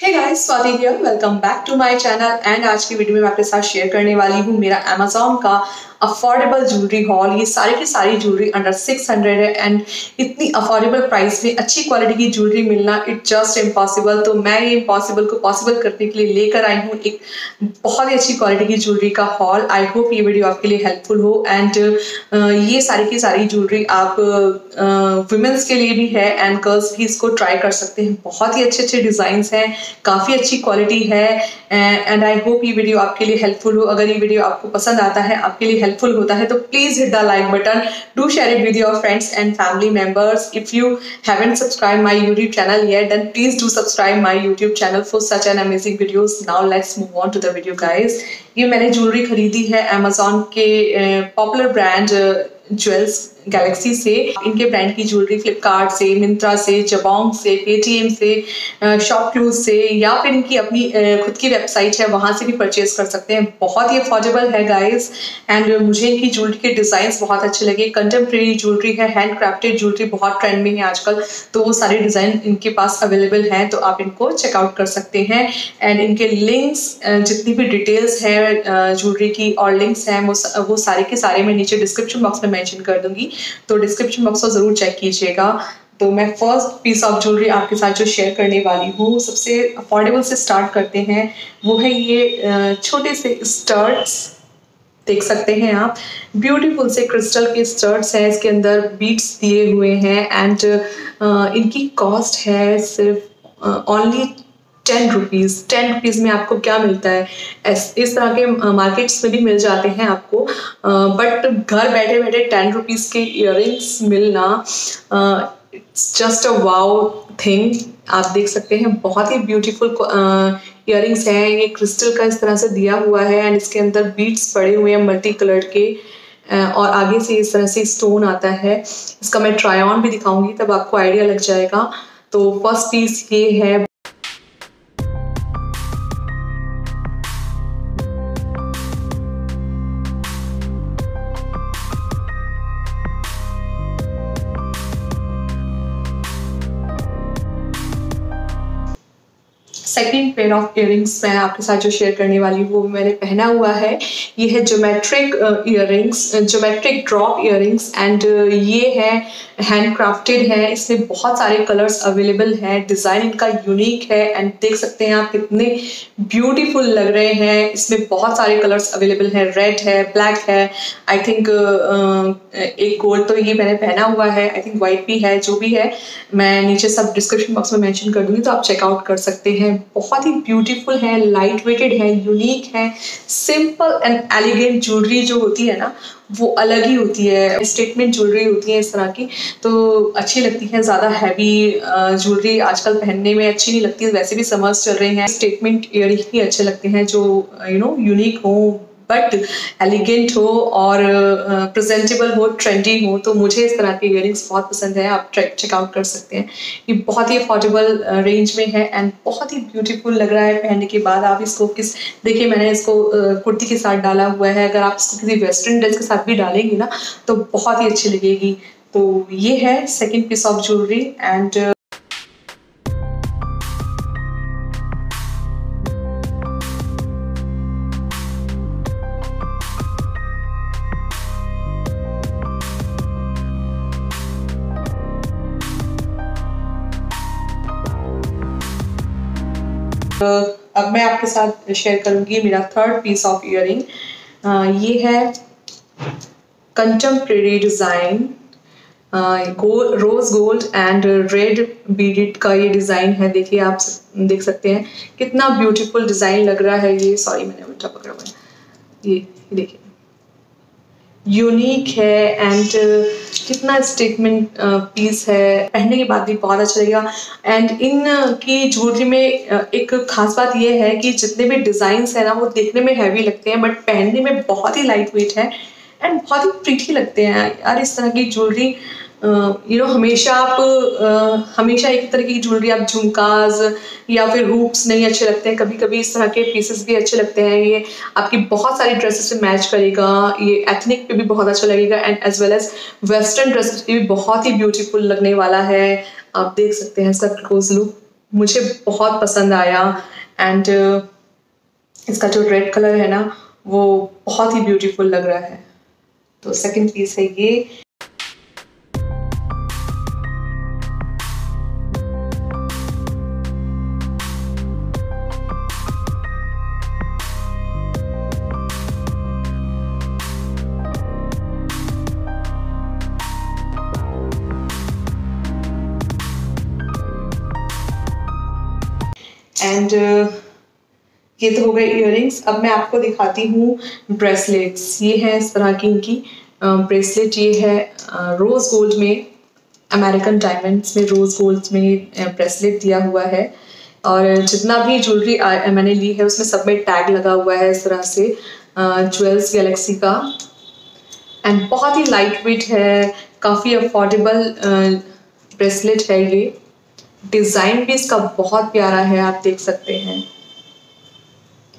Hey guys, Swati here. Welcome back to my channel. And आज की video में मैं आपके साथ शेयर करने वाली हूँ मेरा Amazon का अफोर्डेबल ज्वेलरी हॉल। ये सारी की सारी ज्वेलरी अंडर 600 है एंड इतनी अफोर्डेबल प्राइस में अच्छी क्वालिटी की ज्वेलरी मिलना इट जस्ट इम्पॉसिबल। तो मैं ये इम्पॉसिबल को पॉसिबल करने के लिए लेकर आई हूँ एक बहुत ही अच्छी क्वालिटी की ज्वेलरी का हॉल। आई होप ये वीडियो आपके लिए हेल्पफुल हो एंड ये सारी की सारी ज्वेलरी आप वुमेंस के लिए भी है एंड गर्ल्स भी इसको ट्राई कर सकते हैं। बहुत ही अच्छे अच्छे डिज़ाइंस हैं, काफ़ी अच्छी क्वालिटी है एंड आई होप ये वीडियो आपके लिए हेल्पफुल हो। अगर ये वीडियो आपको पसंद आता है, आपके लिए हेल्पफुल होता है, तो please hit the like button, do share it with your friends and family members. If you haven't subscribe my YouTube channel yet, then please do subscribe my YouTube channel for such an amazing videos. Now let's move on to the video guys. ये मैंने jewellery खरीदी है Amazon के popular brand jewels Galaxy से। इनके brand की jewellery Flipkart से, मिंत्रा से, जबोंग से, पेटीएम से, शॉपक्लूज से, या फिर इनकी अपनी खुद की वेबसाइट है, वहाँ से भी परचेज कर सकते हैं। बहुत ही अफोर्डेबल है गाइस एंड मुझे इनकी ज्वेलरी के डिज़ाइंस बहुत अच्छे लगे। कंटेम्प्रेरी ज्वेलरी है, हैंड क्राफ्टेड ज्वेलरी बहुत ट्रेंड में है आजकल, तो वो सारे डिज़ाइन इनके पास अवेलेबल हैं, तो आप इनको चेकआउट कर सकते हैं। एंड इनके लिंक्स, जितनी भी डिटेल्स हैं ज्वेलरी की और लिंक्स हैं, वो सारे के सारे मैं नीचे डिस्क्रिप्शन बॉक्स में मैंशन कर दूँगी, तो डिस्क्रिप्शन बॉक्स को ज़रूर चेक कीजिएगा। तो मैं फर्स्ट पीस ऑफ ज्वेलरी आपके साथ जो शेयर करने वाली हूँ, सबसे अफोर्डेबल से स्टार्ट करते हैं। वो है ये छोटे से स्टड्स, देख सकते हैं आप, ब्यूटीफुल से क्रिस्टल के स्टड्स हैं, इसके अंदर बीट्स दिए हुए हैं एंड इनकी कॉस्ट है सिर्फ ओनली 10 रुपीज़। 10 रुपीज़ में आपको क्या मिलता है? इस तरह के मार्केट्स में भी मिल जाते हैं आपको, बट घर बैठे बैठे 10 रुपीज़ के इयररिंग्स मिलना it's just a wow thing. आप देख सकते हैं बहुत ही ब्यूटीफुल इयररिंग्स हैं। ये क्रिस्टल का इस तरह से दिया हुआ है एंड इसके अंदर बीट्स पड़े हुए हैं मल्टी कलर के और आगे से इस तरह से स्टोन आता है। इसका मैं ट्राई ऑन भी दिखाऊँगी, तब आपको आइडिया लग जाएगा। तो फर्स्ट पीस ये है। सेकेंड पेयर ऑफ इयररिंग्स मैं आपके साथ जो शेयर करने वाली हूँ, वो मैंने पहना हुआ है। ये है geometric earrings, geometric drop earrings and ये है हैंड क्राफ्टेड है। इसमें बहुत सारे कलर्स अवेलेबल हैं, डिज़ाइन इनका यूनिक है एंड देख सकते हैं आप कितने ब्यूटीफुल लग रहे हैं। इसमें बहुत सारे कलर्स अवेलेबल हैं, रेड है, ब्लैक है, आई थिंक एक गोल्ड तो ये मैंने पहना हुआ है, आई थिंक वाइट भी है। जो भी है मैं नीचे सब डिस्क्रिप्शन बॉक्स में मैंशन कर दूँगी, तो आप चेकआउट कर सकते हैं। बहुत ही ब्यूटीफुल है, लाइट वेटेड है, यूनिक है। सिंपल एंड एलिगेंट ज्वेलरी जो होती है ना, वो अलग ही होती है। स्टेटमेंट ज्वेलरी होती है इस तरह की, तो अच्छी लगती है। ज़्यादा हैवी ज्वेलरी आजकल पहनने में अच्छी नहीं लगती, वैसे भी समर्स चल रहे हैं। स्टेटमेंट इयररिंग ही अच्छे लगते हैं जो यू नो यूनिक हो बट एलिगेंट हो और प्रेजेंटेबल हो, ट्रेंडी हो। तो मुझे इस तरह के इयररिंग्स बहुत पसंद है, आप चेकआउट कर सकते हैं। ये बहुत ही अफोर्डेबल रेंज में है एंड बहुत ही ब्यूटीफुल लग रहा है पहनने के बाद। आप इसको देखिए मैंने इसको कुर्ती के साथ डाला हुआ है, अगर आप इसको किसी वेस्टर्न ड्रेस के साथ भी डालेंगे ना, तो बहुत ही अच्छी लगेगी। तो ये है second piece of jewellery and अब मैं आपके साथ शेयर करूंगी मेरा थर्ड पीस ऑफ इयररिंग। ये है contemporary design, rose gold and red beaded का ये डिज़ाइन है। देखिए आप देख सकते हैं कितना ब्यूटीफुल डिज़ाइन लग रहा है ये। सॉरी मैंने उल्टा पकड़ा हुआ है। ये देखिए यूनिक है एंड कितना स्टेटमेंट पीस है, पहनने के बाद भी बहुत अच्छा लगेगा। एंड इन की ज्वेलरी में एक खास बात यह है कि जितने भी डिज़ाइंस हैं ना, वो देखने में हैवी लगते हैं बट पहनने में बहुत ही लाइट वेट है एंड बहुत ही प्रीटी लगते हैं यार। इस तरह की ज्वेलरी हमेशा आप हमेशा एक तरह की ज्वेलरी, आप झुमकाज या फिर हुप्स नहीं अच्छे लगते हैं, कभी कभी इस तरह के पीसेस भी अच्छे लगते हैं। ये आपकी बहुत सारी ड्रेसेस पे मैच करेगा, ये एथनिक पे भी बहुत अच्छा लगेगा and as well as western dresses पे भी बहुत ही ब्यूटीफुल लगने वाला है। आप देख सकते हैं इसका क्लोज लुक, मुझे बहुत पसंद आया एंड इसका जो रेड कलर है ना वो बहुत ही ब्यूटीफुल लग रहा है। तो सेकंड पीस है ये। एंड ये तो हो गए इयररिंग्स। अब मैं आपको दिखाती हूँ ब्रेसलेट्स। ये है इस तरह की इनकी ब्रेसलेट। ये है रोज़ गोल्ड में, अमेरिकन डायमंड्स में रोज़ गोल्ड में ब्रेसलेट दिया हुआ है। और जितना भी ज्वेलरी मैंने ली है उसमें सब में टैग लगा हुआ है इस तरह से ज्वेल्स गैलेक्सी का। एंड बहुत ही लाइट वेट है, काफ़ी अफोर्डेबल ब्रेसलेट है ये। डिज़ाइन भी इसका बहुत प्यारा है, आप देख सकते हैं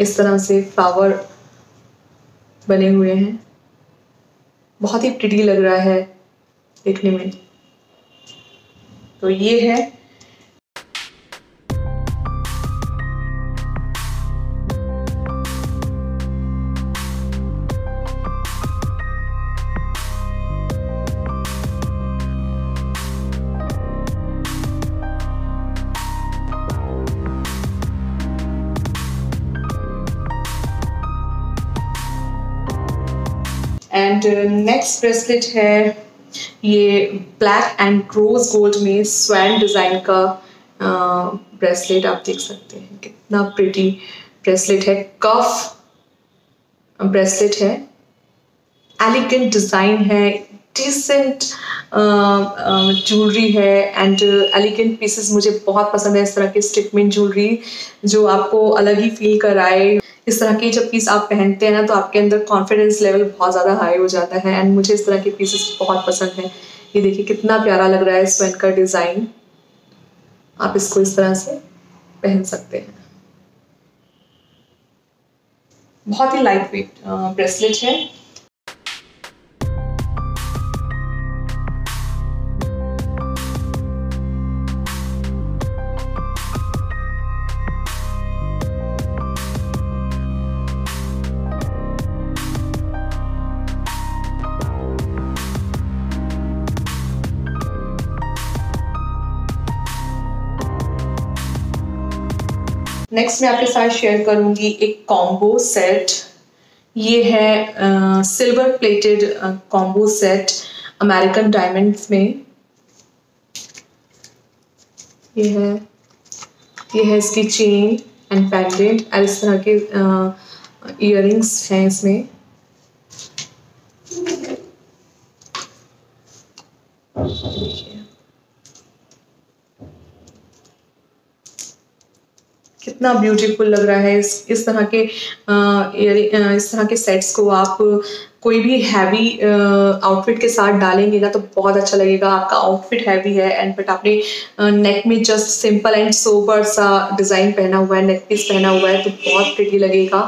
इस तरह से फ्लावर बने हुए हैं। बहुत ही प्रिटी लग रहा है देखने में। तो ये है। एंड नेक्स्ट ब्रेसलेट है ये ब्लैक एंड रोज गोल्ड में स्वैन डिज़ाइन का ब्रेसलेट। आप देख सकते हैं कितना प्रिटी ब्रेसलेट है। कफ ब्रेसलेट है, एलिगेंट डिज़ाइन है, डिसेंट ज्वेलरी है एंड एलिगेंट पीसेस मुझे बहुत पसंद है। इस तरह की स्टिकमेंट ज्वेलरी जो आपको अलग ही फील कराए। इस तरह के जब पीस आप पहनते हैं ना तो आपके अंदर कॉन्फिडेंस लेवल बहुत ज़्यादा हाई हो जाता है एंड मुझे इस तरह के पीसेस बहुत पसंद हैं। ये देखिए कितना प्यारा लग रहा है स्वैन का डिज़ाइन। आप इसको इस तरह से पहन सकते हैं। बहुत ही लाइट वेट ब्रेसलेट है। नेक्स्ट मैं आपके साथ शेयर करूंगी एक कॉम्बो सेट। ये है silver plated combo set American diamonds में। ये है इसकी चेन एंड पेंडेंट और इस तरह के इयररिंग्स हैं इसमें। कितना ब्यूटीफुल लग रहा है। इस तरह के सेट्स को आप कोई भी हैवी आउटफिट के साथ डालेंगे ना तो बहुत अच्छा लगेगा। आपका आउटफिट हैवी है एंड बट आपने नेक में जस्ट सिंपल एंड सोबर सा डिज़ाइन पहना हुआ है, नेक पीस पहना हुआ है तो बहुत प्रिटी लगेगा।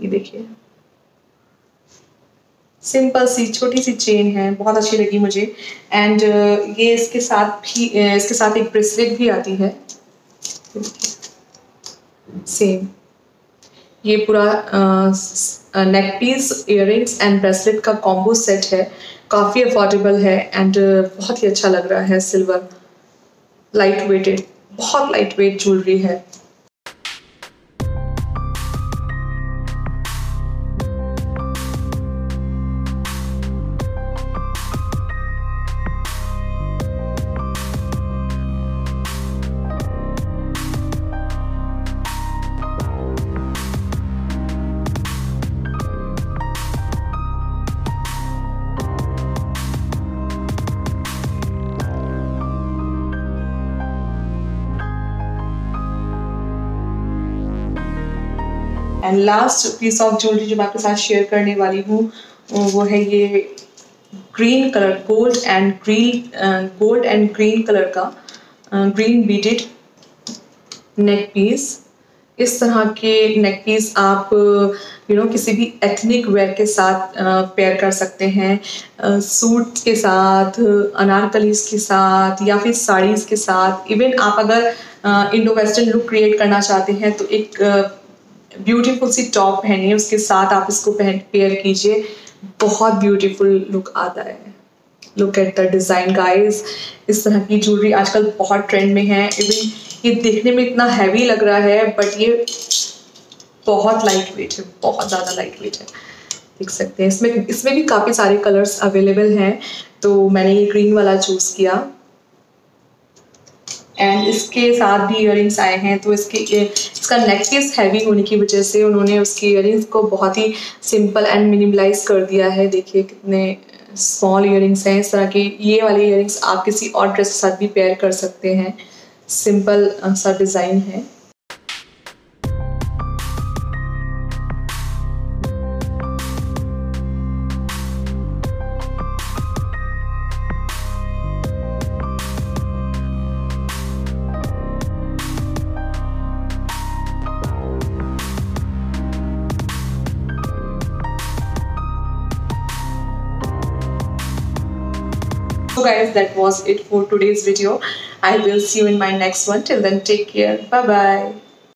ये देखिए सिंपल सी छोटी सी चेन है, बहुत अच्छी लगी मुझे। एंड ये इसके साथ एक ब्रेसलेट भी आती है सेम। ये पूरा neck piece, earrings and bracelet का कॉम्बो सेट है। काफ़ी अफोर्डेबल है एंड बहुत ही अच्छा लग रहा है। सिल्वर लाइट वेटेड, बहुत लाइट वेट ज्वेलरी है। And last piece of jewellery जो मैं आपके साथ शेयर करने वाली हूँ वो है ये green colour, gold and green colour का ग्रीन बीटेड नेक पीस। इस तरह के नेक पीस आप यू नो किसी भी एथनिक वेयर के साथ पेयर कर सकते हैं। सूट के साथ, अनारकलीज के साथ या फिर साड़ीज़ के साथ। इवन आप अगर इंडो वेस्टर्न लुक क्रिएट करना चाहते हैं तो एक ब्यूटीफुल सी टॉप पहनिए, उसके साथ आप इसको पेयर कीजिए, बहुत ब्यूटीफुल लुक आता है। Look at the design guys, इस तरह की ज्वेलरी आजकल बहुत ट्रेंड में है। इवन ये देखने में इतना हैवी लग रहा है बट ये बहुत लाइट वेट है, बहुत ज़्यादा लाइट वेट है, देख सकते हैं। इसमें भी काफ़ी सारे कलर्स अवेलेबल हैं, तो मैंने ये ग्रीन वाला चूज़ किया। एंड इसके साथ भी इयररिंग्स आए हैं, तो इसका नेकलेस हैवी होने की वजह से उन्होंने उसके इयररिंग्स को बहुत ही सिंपल एंड मिनिमलाइज कर दिया है। देखिए कितने स्मॉल इयररिंग्स हैं इस तरह के। ये वाले इयररिंग्स आप किसी और ड्रेस के साथ भी पेयर कर सकते हैं, सिंपल सा डिज़ाइन है। So guys, that was it for today's video. I will see you in my next one. Till then, take care. Bye bye.